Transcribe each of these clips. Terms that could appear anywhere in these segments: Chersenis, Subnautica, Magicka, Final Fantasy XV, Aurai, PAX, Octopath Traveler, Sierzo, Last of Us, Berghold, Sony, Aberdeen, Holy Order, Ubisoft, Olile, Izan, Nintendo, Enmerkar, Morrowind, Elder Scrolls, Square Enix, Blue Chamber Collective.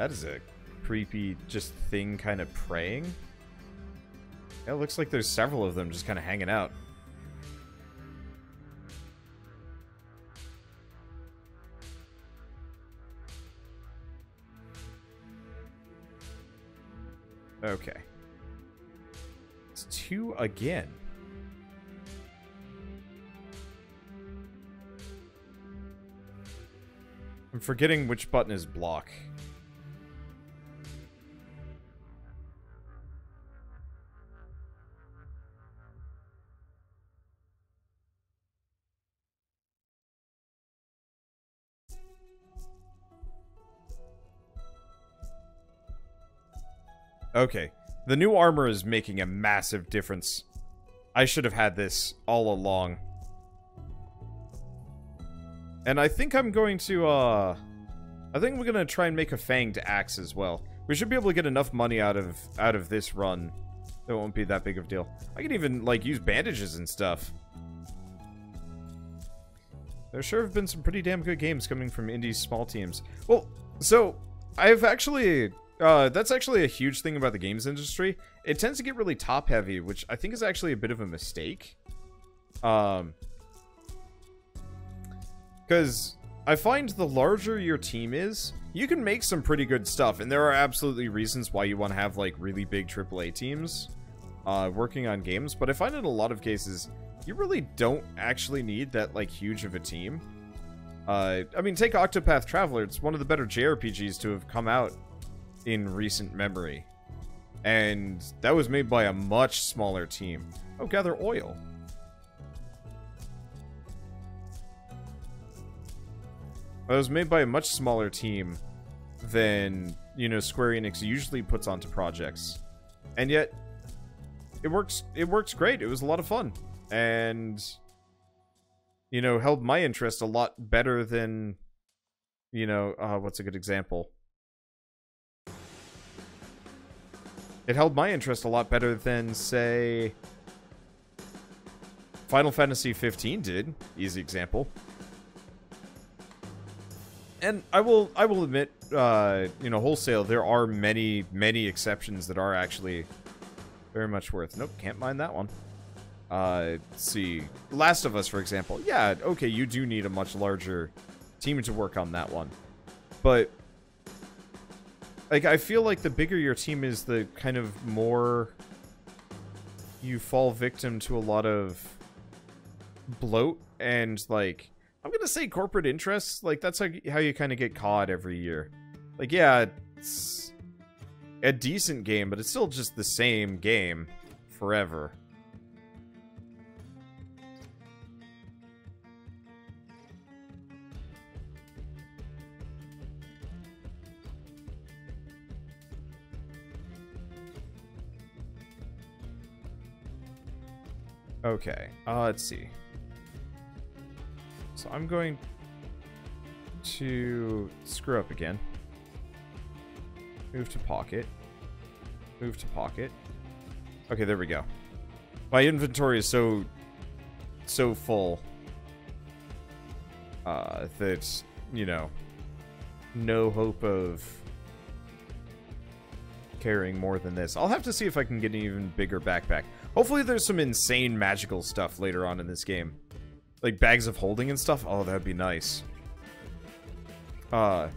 That is a creepy just thing kind of praying. Yeah, it looks like there's several of them just kind of hanging out. Okay. It's two again. I'm forgetting which button is block. Okay, the new armor is making a massive difference. I should have had this all along. And I think I'm going to, I think we're going to try and make a fanged axe as well. We should be able to get enough money out of this run. It won't be that big of a deal. I can even, like, use bandages and stuff. There sure have been some pretty damn good games coming from indie small teams. Well, so, I've actually... that's actually a huge thing about the games industry. It tends to get really top-heavy, which I think is actually a bit of a mistake. Because I find the larger your team is, you can make some pretty good stuff, and there are absolutely reasons why you want to have, like, really big AAA teams working on games, but I find in a lot of cases, you really don't actually need that, like, huge of a team. I mean, take Octopath Traveler. It's one of the better JRPGs to have come out in recent memory, and that was made by a much smaller team. Oh, gather oil. That was made by a much smaller team than, you know, Square Enix usually puts onto projects, and yet it works. It works great. It was a lot of fun, and, you know, held my interest a lot better than, you know, what's a good example? It held my interest a lot better than, say, Final Fantasy XV did. Easy example. And I will admit, you know, wholesale, there are many, many exceptions that are actually very much worth. Nope, can't mind that one. Let's see. Last of Us, for example. Yeah, okay, you do need a much larger team to work on that one. But... like, I feel like the bigger your team is, the kind of more you fall victim to a lot of bloat and, like, I'm going to say corporate interests. Like, that's how you kind of get caught every year. Like, yeah, it's a decent game, but it's still just the same game forever. Okay, let's see. So I'm going to screw up again. Move to pocket. Move to pocket. Okay, there we go. My inventory is so full that, you know, no hope of carrying more than this. I'll have to see if I can get an even bigger backpack. Hopefully there's some insane magical stuff later on in this game. Like bags of holding and stuff. Oh, that'd be nice. But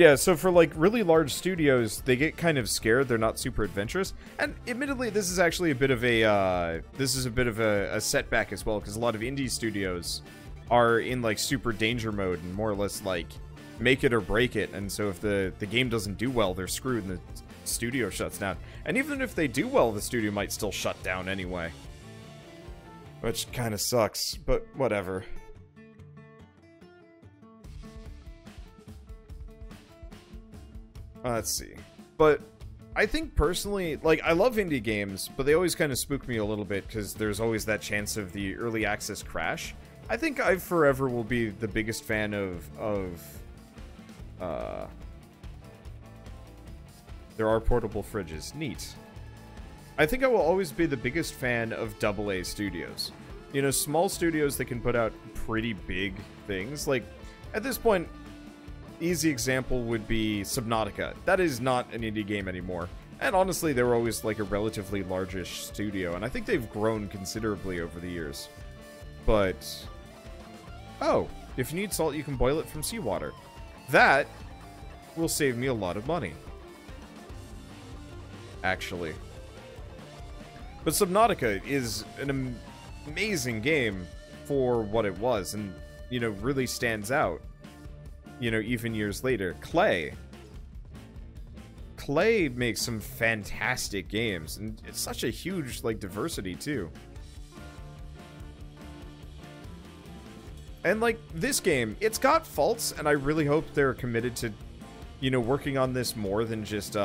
yeah, so for like really large studios, they get kind of scared. They're not super adventurous. And admittedly, this is actually a bit of a, this is a bit of a setback as well, because a lot of indie studios are in like super danger mode and more or less like make it or break it. And so if the game doesn't do well, they're screwed and the studio shuts down. And even if they do well, the studio might still shut down anyway. Which kind of sucks, but whatever. Let's see. But I think personally, like, I love indie games, but they always kind of spook me a little bit because there's always that chance of the early access crash. I think I forever will be the biggest fan of there are portable fridges. Neat. I think I will always be the biggest fan of AA studios. You know, small studios that can put out pretty big things. Like, at this point, easy example would be Subnautica. That is not an indie game anymore. And honestly, they were always like a relatively largish studio, and I think they've grown considerably over the years. But, oh, if you need salt, you can boil it from seawater. That will save me a lot of money, actually. But Subnautica is an amazing game for what it was, and, you know, really stands out, you know, even years later. Clay makes some fantastic games, and it's such a huge, like, diversity, too. And, like, this game, it's got faults, and I really hope they're committed to, you know, working on this more than just, you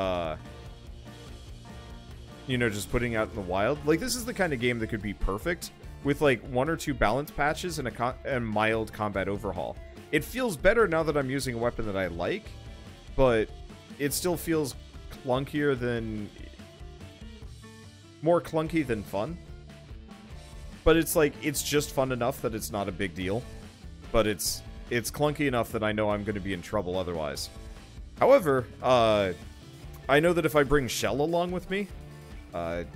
know, just putting out in the wild. Like, this is the kind of game that could be perfect with, like, 1 or 2 balance patches and a mild combat overhaul. It feels better now that I'm using a weapon that I like, but it still feels clunkier than... more clunky than fun. But it's like, it's just fun enough that it's not a big deal. But it's clunky enough that I know I'm going to be in trouble otherwise. However, I know that if I bring Shell along with me,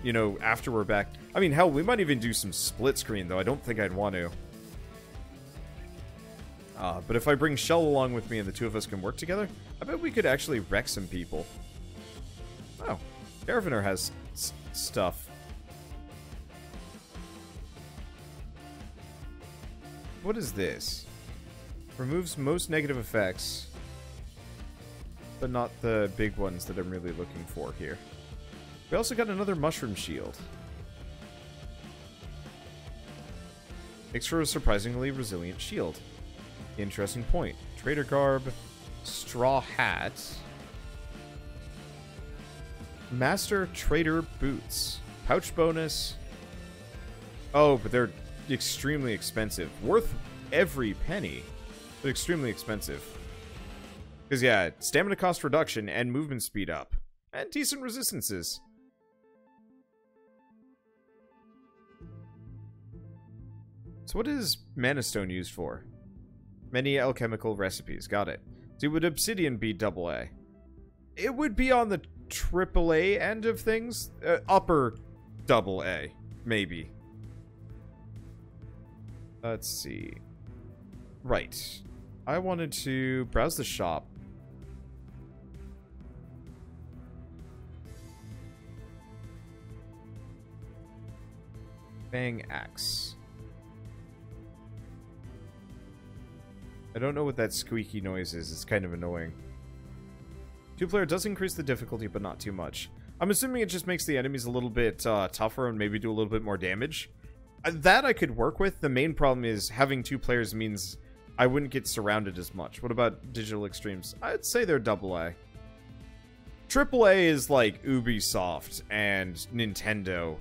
you know, after we're back... I mean, hell, we might even do some split screen, though. I don't think I'd want to. But if I bring Shell along with me and the two of us can work together, I bet we could actually wreck some people. Oh, Caravaner has stuff. What is this? Removes most negative effects, but not the big ones that I'm really looking for here. We also got another mushroom shield. Makes for a surprisingly resilient shield. Interesting point. Trader garb, straw hat, master trader boots, pouch bonus. Oh, but they're extremely expensive. Worth every penny, but extremely expensive. Because, yeah, stamina cost reduction and movement speed up. And decent resistances. So what is Mana Stone used for? Many alchemical recipes. Got it. So would Obsidian be AA? It would be on the AAA end of things. Upper AA, maybe. Let's see. Right. I wanted to browse the shop. Fang Axe. I don't know what that squeaky noise is. It's kind of annoying. 2-player does increase the difficulty, but not too much. I'm assuming it just makes the enemies a little bit tougher and maybe do a little bit more damage. That I could work with. The main problem is having 2 players means I wouldn't get surrounded as much. What about Digital Extremes? I'd say they're AA. AAA is like Ubisoft and Nintendo.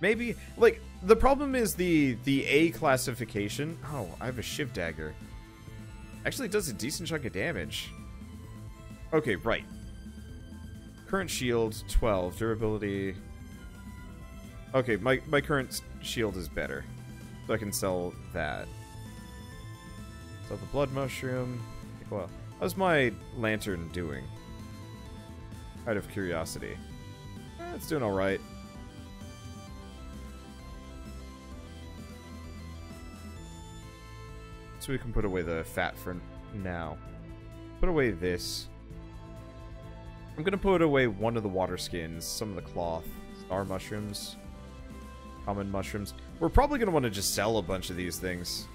Maybe. Like, the problem is the A classification. Oh, I have a Shiv Dagger. Actually, it does a decent chunk of damage. Okay, right. Current shield, 12. Durability... Okay, my current shield is better. So I can sell that. Sell the blood mushroom. Well, how's my lantern doing? Out of curiosity. It's doing alright. So we can put away the fat for now. Put away this. I'm gonna put away one of the water skins, some of the cloth, star mushrooms, common mushrooms. We're probably gonna want to just sell a bunch of these things.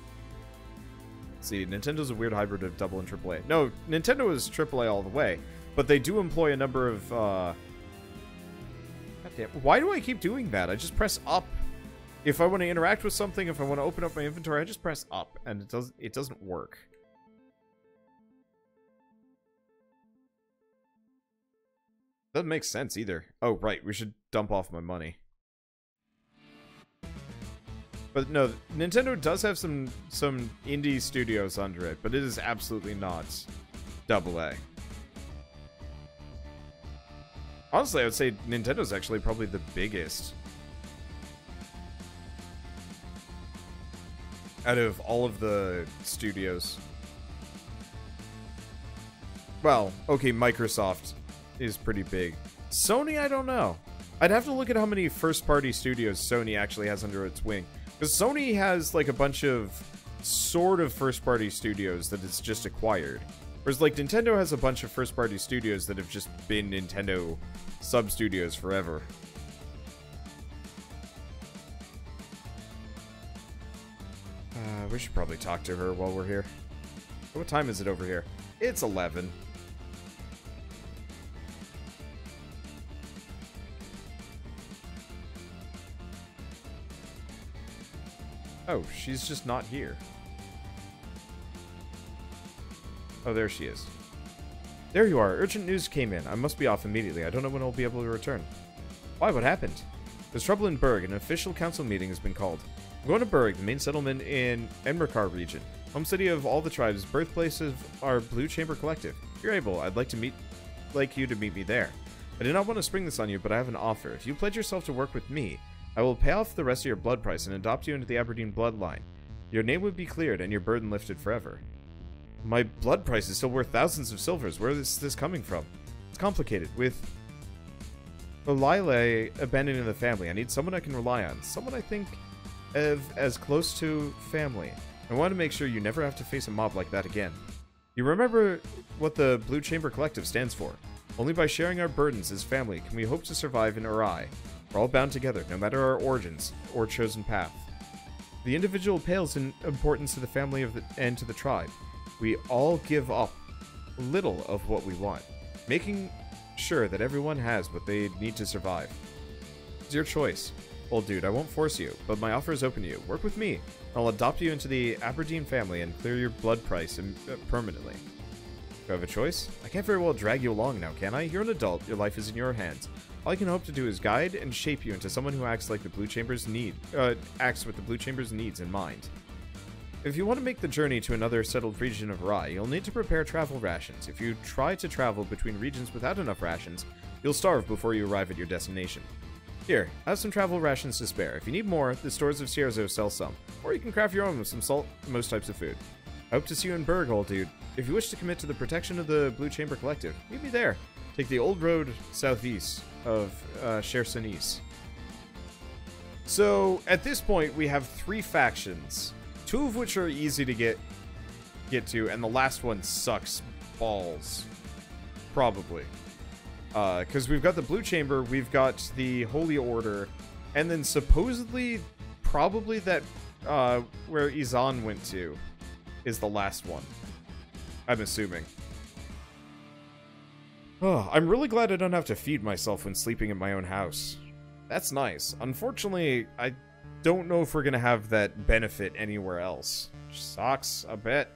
Let's see, Nintendo's a weird hybrid of double and AAA. No, Nintendo is AAA all the way, but they do employ a number of. Goddamn! Why do I keep doing that? I just press up. If I want to interact with something, if I want to open up my inventory, I just press up, and it doesn't work. Doesn't make sense either. Oh, right, we should dump off my money. But no, Nintendo does have some indie studios under it, but it is absolutely not AA. Honestly, I would say Nintendo's actually probably the biggest. Out of all of the studios. Well, okay, Microsoft is pretty big. Sony, I don't know. I'd have to look at how many first-party studios Sony actually has under its wing. Because Sony has, like, a bunch of sort of first-party studios that it's just acquired. Whereas, like, Nintendo has a bunch of first-party studios that have just been Nintendo sub-studios forever. We should probably talk to her while we're here. What time is it over here? It's 11. Oh, she's just not here. Oh, there she is. There you are. Urgent news came in. I must be off immediately. I don't know when I'll be able to return. Why? What happened? There's trouble in Berg. An official council meeting has been called. I'm going to Berg, the main settlement in Enmerkar region. Home city of all the tribes, birthplace of our Blue Chamber Collective. If you're able, I'd like you to meet me there. I do not want to spring this on you, but I have an offer. If you pledge yourself to work with me, I will pay off the rest of your blood price and adopt you into the Aberdeen bloodline. Your name would be cleared and your burden lifted forever. My blood price is still worth thousands of silvers. Where is this coming from? It's complicated. With Olile abandoning the family, I need someone I can rely on. Someone I think of as close to family. I want to make sure you never have to face a mob like that again. You remember what the Blue Chamber Collective stands for. Only by sharing our burdens as family can we hope to survive in Aurai. We're all bound together, no matter our origins or chosen path. The individual pales in importance to the family and to the tribe. We all give up little of what we want, making sure that everyone has what they need to survive. It's your choice. Old dude, I won't force you, but my offer is open to you. Work with me. I'll adopt you into the Aberdeen family and clear your blood price permanently. Do I have a choice? I can't very well drag you along now, can I? You're an adult. Your life is in your hands. All I can hope to do is guide and shape you into someone who acts with the Blue Chamber's needs in mind. If you want to make the journey to another settled region of Aurai, you'll need to prepare travel rations. If you try to travel between regions without enough rations, you'll starve before you arrive at your destination. Here, have some travel rations to spare. If you need more, the stores of Sierzo sell some, or you can craft your own with some salt and most types of food. I hope to see you in Berghold, dude. If you wish to commit to the protection of the Blue Chamber Collective, meet me there. Take the old road southeast of Chersenis. So, at this point, we have three factions, two of which are easy to get to, and the last one sucks balls. Probably. Because we've got the Blue Chamber, we've got the Holy Order, and then supposedly, probably that, where Izan went to is the last one. I'm assuming. Oh, I'm really glad I don't have to feed myself when sleeping in my own house. That's nice. Unfortunately, I don't know if we're gonna have that benefit anywhere else. Which sucks a bit.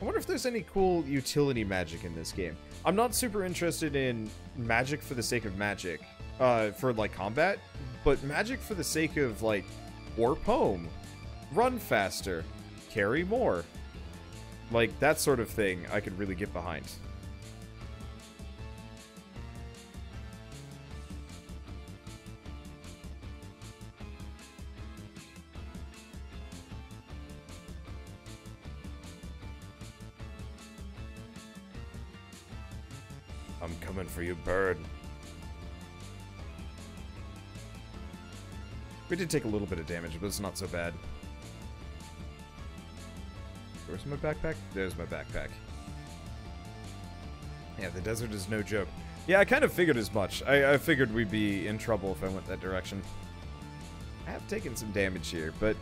I wonder if there's any cool utility magic in this game. I'm not super interested in magic for the sake of magic, for like combat, but magic for the sake of like warp home, run faster, carry more. Like, that sort of thing I could really get behind. I'm coming for you, bird. We did take a little bit of damage, but it's not so bad. Where's my backpack? There's my backpack. Yeah, the desert is no joke. Yeah, I kind of figured as much. I figured we'd be in trouble if I went that direction. I have taken some damage here, but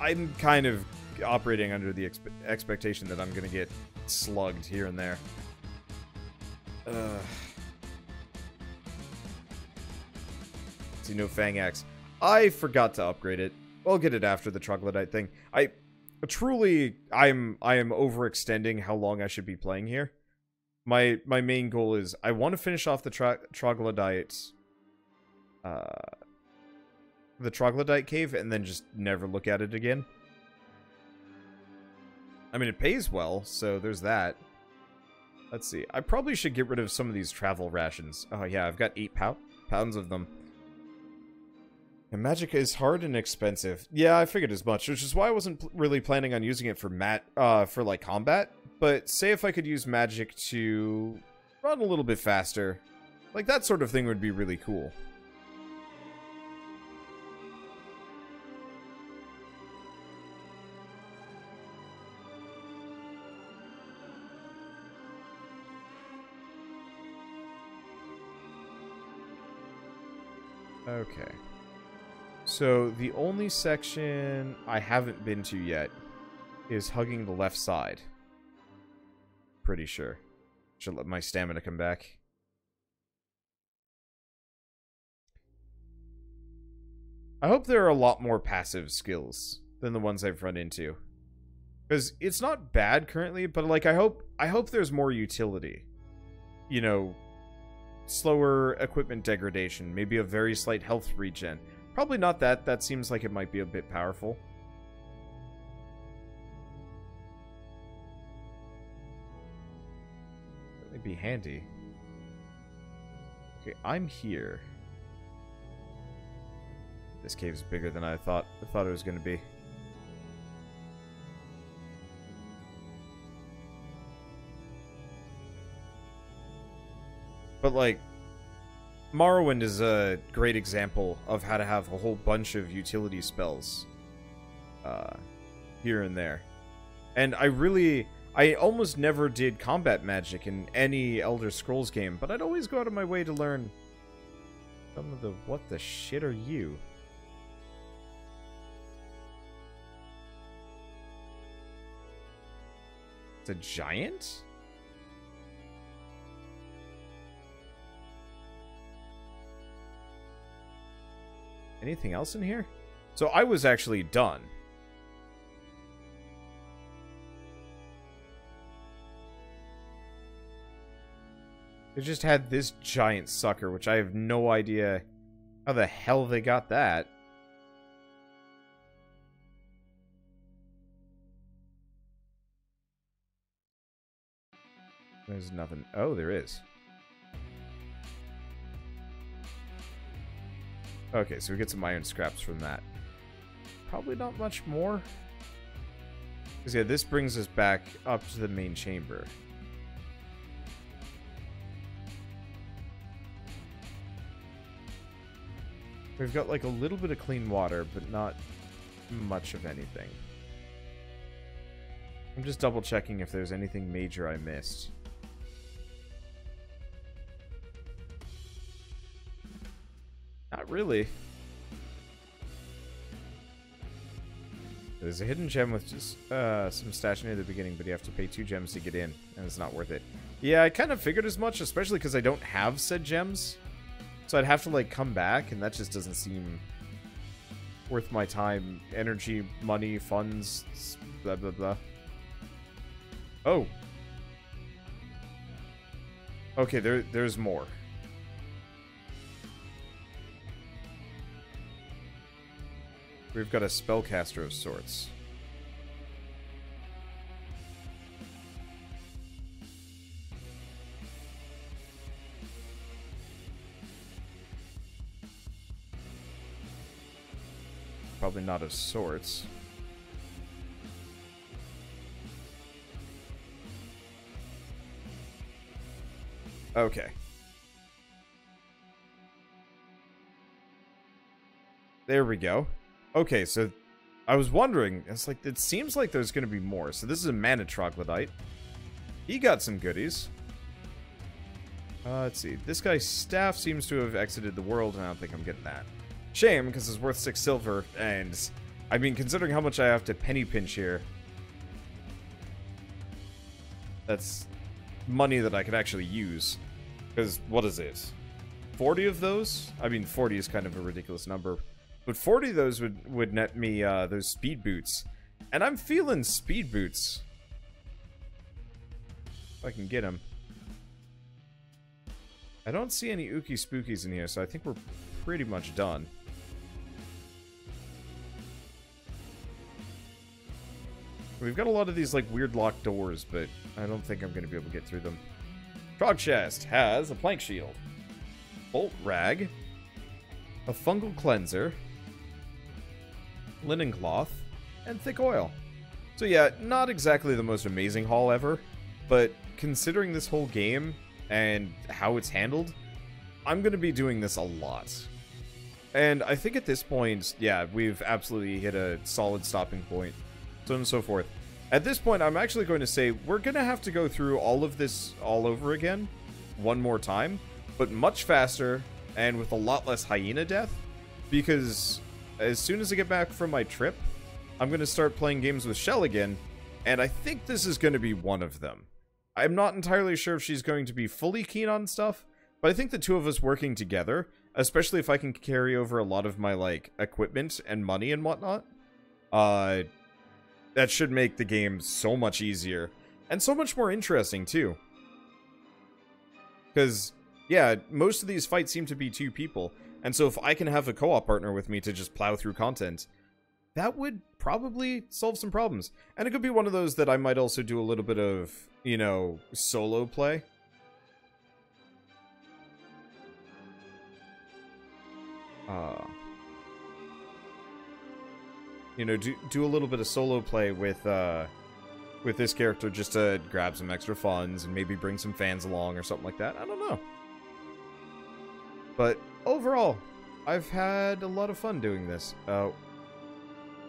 I'm kind of operating under the expectation that I'm going to get slugged here and there. See, no Fang Axe. I forgot to upgrade it. I'll get it after the Troglodyte thing. Truly, I am overextending how long I should be playing here. My main goal is I want to finish off the troglodyte cave and then just never look at it again. I mean, it pays well, so there's that. Let's see. I probably should get rid of some of these travel rations. Oh yeah, I've got 8 pounds of them. And Magicka is hard and expensive. Yeah, I figured as much, which is why I wasn't really planning on using it for like combat. But say if I could use magic to run a little bit faster, like that sort of thing would be really cool. Okay. So the only section I haven't been to yet is hugging the left side. Pretty sure. Should let my stamina come back. I hope there are a lot more passive skills than the ones I've run into, because it's not bad currently, but like I hope there's more utility. You know, slower equipment degradation, maybe a very slight health regen. Probably not that. That seems like it might be a bit powerful. Be handy. Okay, I'm here. This cave's bigger than I thought. I thought it was going to be. But like, Morrowind is a great example of how to have a whole bunch of utility spells here and there. And I almost never did combat magic in any Elder Scrolls game, but I'd always go out of my way to learn some of the... What the shit are you? It's a giant? Anything else in here? So I was actually done. They just had this giant sucker, which I have no idea how the hell they got that. There's nothing. Oh, there is. Okay, so we get some iron scraps from that. Probably not much more. Because, yeah, this brings us back up to the main chamber. We've got like a little bit of clean water, but not much of anything. I'm just double checking if there's anything major I missed. Not really. There's a hidden gem with just some stash near the beginning, but you have to pay 2 gems to get in, and it's not worth it. Yeah, I kind of figured as much, especially because I don't have said gems. So I'd have to, like, come back, and that just doesn't seem worth my time, energy, money, funds, blah, blah, blah. Oh. Okay, there's more. We've got a spellcaster of sorts. Probably not of sorts. Okay. There we go. Okay, so I was wondering, it's like, it seems like there's going to be more. So this is a mana troglodyte. He got some goodies. Let's see. This guy's staff seems to have exited the world, and I don't think I'm getting that. Shame, because it's worth 6 silver, and I mean, considering how much I have to penny pinch here, that's money that I could actually use. Because what is it? 40 of those? I mean, 40 is kind of a ridiculous number, but 40 of those would net me those speed boots, and I'm feeling speed boots. If I can get them. I don't see any ookie spookies in here, so I think we're pretty much done. We've got a lot of these like weird locked doors, but I don't think I'm going to be able to get through them. Trog chest has a plank shield, bolt rag, a fungal cleanser, linen cloth, and thick oil. So yeah, not exactly the most amazing haul ever, but considering this whole game and how it's handled, I'm going to be doing this a lot. And I think at this point, yeah, we've absolutely hit a solid stopping point, so on and so forth. At this point, I'm actually going to say we're going to have to go through all of this all over again one more time, but much faster and with a lot less hyena death, because as soon as I get back from my trip, I'm going to start playing games with Shell again, and I think this is going to be one of them. I'm not entirely sure if she's going to be fully keen on stuff, but I think the two of us working together, especially if I can carry over a lot of my, like, equipment and money and whatnot, that should make the game so much easier, and so much more interesting, too. Because, yeah, most of these fights seem to be two people, and so if I can have a co-op partner with me to just plow through content, that would probably solve some problems. And it could be one of those that I might also do a little bit of, you know, solo play. You know, do a little bit of solo play with this character just to grab some extra funds and maybe bring some fans along or something like that. I don't know. But overall, I've had a lot of fun doing this.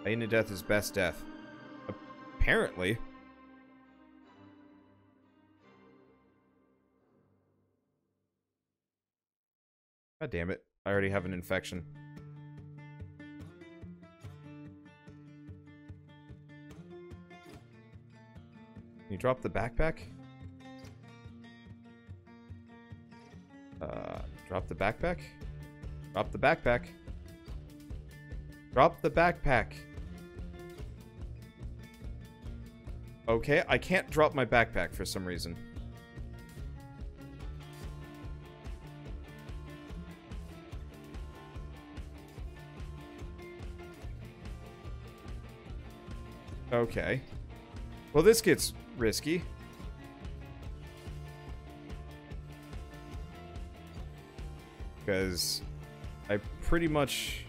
Hyena death is best death. Apparently. God damn it. I already have an infection. Can you drop the backpack? Drop the backpack? Drop the backpack. Drop the backpack. Okay, I can't drop my backpack for some reason. Okay. Well, this gets risky. Because I pretty much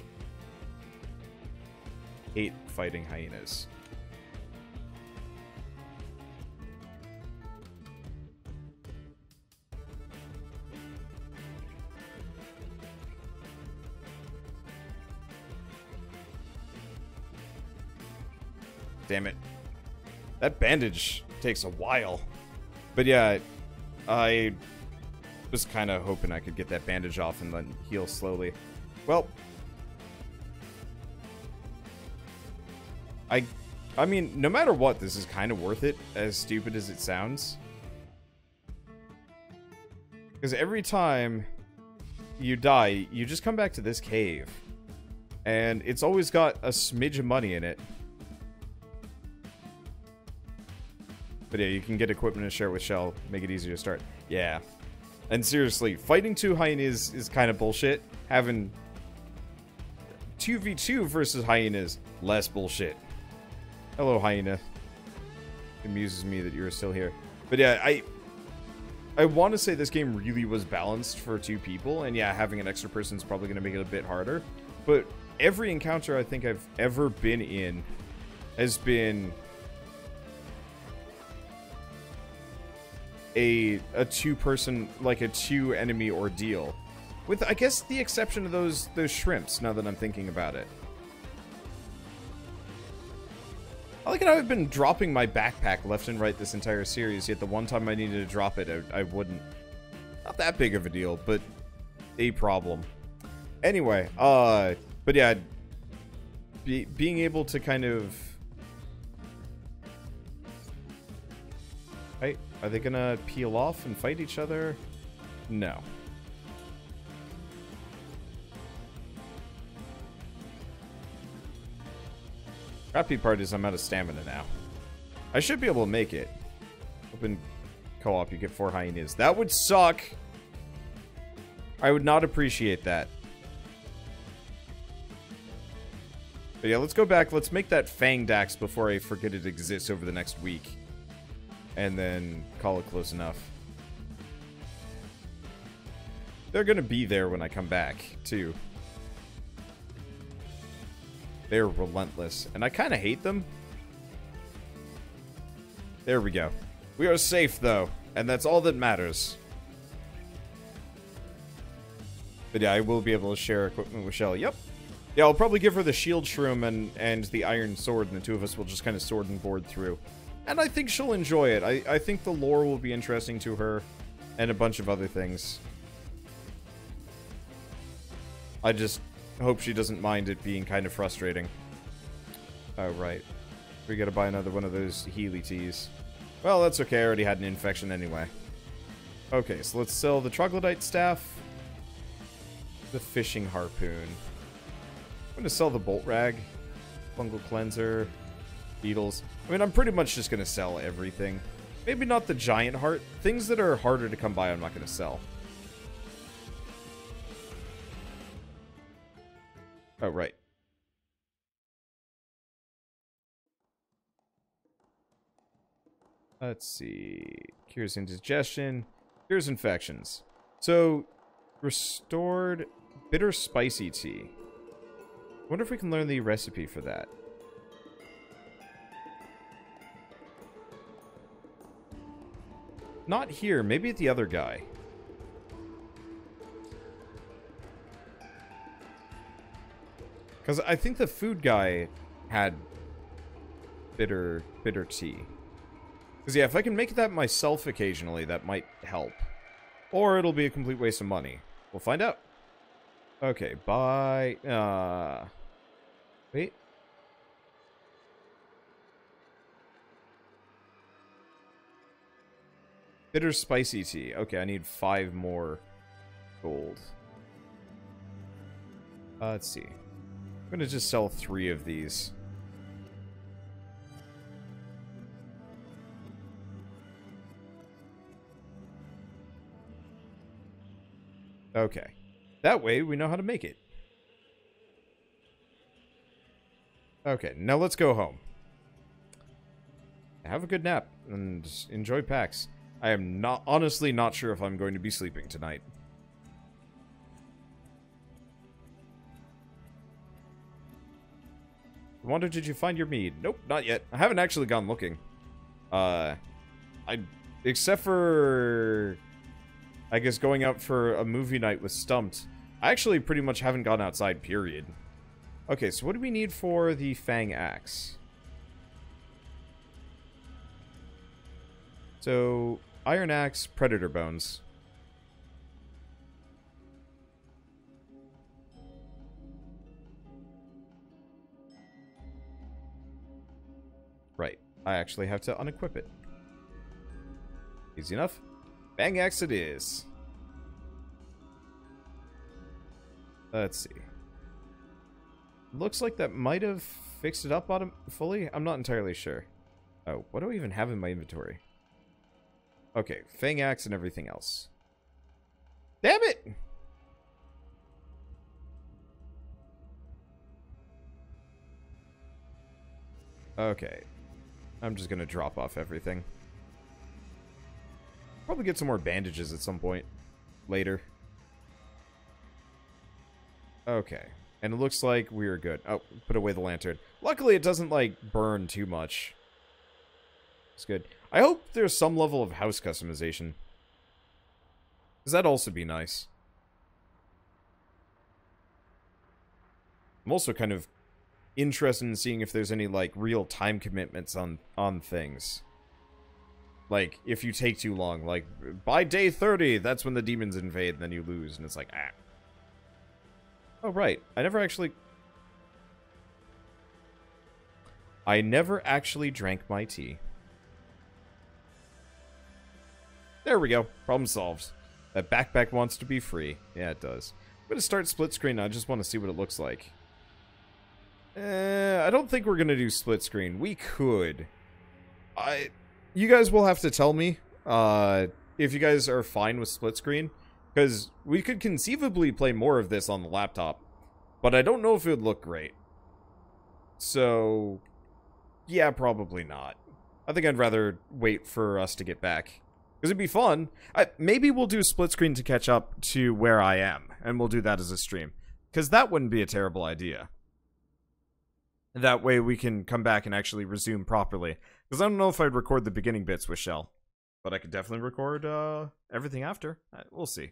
hate fighting hyenas. Damn it. That bandage takes a while. But yeah, I was kind of hoping I could get that bandage off and then heal slowly. Well, I mean, no matter what, this is kind of worth it, as stupid as it sounds. Because every time you die, you just come back to this cave. And it's always got a smidge of money in it. But yeah, you can get equipment and share it with Shell, make it easier to start. Yeah. And seriously, fighting two hyenas is kind of bullshit. Having 2v2 versus hyenas, less bullshit. Hello, hyena. It amuses me that you're still here. But yeah, I want to say this game really was balanced for two people. And yeah, having an extra person is probably going to make it a bit harder. But every encounter I think I've ever been in has been a two-person, like a two-enemy ordeal. With, I guess, the exception of those shrimps, now that I'm thinking about it. I like how I've been dropping my backpack left and right this entire series, yet the one time I needed to drop it, I wouldn't. Not that big of a deal, but a problem. Anyway, but yeah, being able to kind of... Are they gonna peel off and fight each other? No. Crappy part is I'm out of stamina now. I should be able to make it. Open co-op, you get 4 hyenas. That would suck! I would not appreciate that. But yeah, let's go back. Let's make that Fanged Axe before I forget it exists over the next week. And then call it close enough. They're gonna be there when I come back, too. They're relentless, and I kind of hate them. There we go. We are safe, though, and that's all that matters. But yeah, I will be able to share equipment with Shelly. Yep. Yeah, I'll probably give her the shield shroom and the iron sword, and the two of us will just kind of sword and board through. And I think she'll enjoy it. I think the lore will be interesting to her, and a bunch of other things. I just hope she doesn't mind it being kind of frustrating. Oh, right. We gotta buy another one of those Healy teas. Well, that's okay. I already had an infection anyway. Okay, so let's sell the troglodyte staff. The fishing harpoon. I'm gonna sell the bolt rag. Fungal cleanser. Beetles. I mean, I'm pretty much just gonna sell everything. Maybe not the giant heart. Things that are harder to come by, I'm not gonna sell. Oh, right. Let's see. Cures indigestion. Cures infections. So, restored bitter spicy tea. I wonder if we can learn the recipe for that. Not here. Maybe at the other guy. Because I think the food guy had bitter tea. Because, yeah, if I can make that myself occasionally, that might help. Or it'll be a complete waste of money. We'll find out. Okay, bye. Wait. Bitter spicy tea. Okay, I need 5 more gold. Let's see. I'm gonna just sell 3 of these. Okay. That way we know how to make it. Okay, now let's go home. Have a good nap and enjoy PAX. I am honestly not sure if I'm going to be sleeping tonight. Wonder, did you find your mead? Nope, not yet. I haven't actually gone looking. Except for, I guess, going out for a movie night with Stumped. I actually pretty much haven't gone outside, period. Okay, so what do we need for the Fang Axe? So, Iron Axe, Predator Bones. Right. I actually have to unequip it. Easy enough. Bang Axe it is. Let's see. Looks like that might have fixed it up fully. I'm not entirely sure. Oh, what do I even have in my inventory? Okay, Fang Axe and everything else. Damn it! Okay. I'm just gonna drop off everything. Probably get some more bandages at some point later. Okay, and it looks like we are good. Oh, put away the lantern. Luckily, it doesn't like burn too much. It's good. I hope there's some level of house customization. Because that'd also be nice. I'm also kind of interested in seeing if there's any like real time commitments on things. Like, if you take too long, like, by day 30, that's when the demons invade, and then you lose, and it's like, ah. Oh, right. I never actually drank my tea. There we go. Problem solved. That backpack wants to be free. Yeah, it does. I'm gonna start split screen. I just want to see what it looks like. I don't think we're gonna do split screen. We could. You guys will have to tell me if you guys are fine with split screen, because we could conceivably play more of this on the laptop, but I don't know if it would look great. So, yeah, probably not. I think I'd rather wait for us to get back, because it'd be fun. Maybe we'll do split screen to catch up to where I am, and we'll do that as a stream, because that wouldn't be a terrible idea. That way we can come back and actually resume properly. Because I don't know if I'd record the beginning bits with Shell. But I could definitely record everything after. We'll see.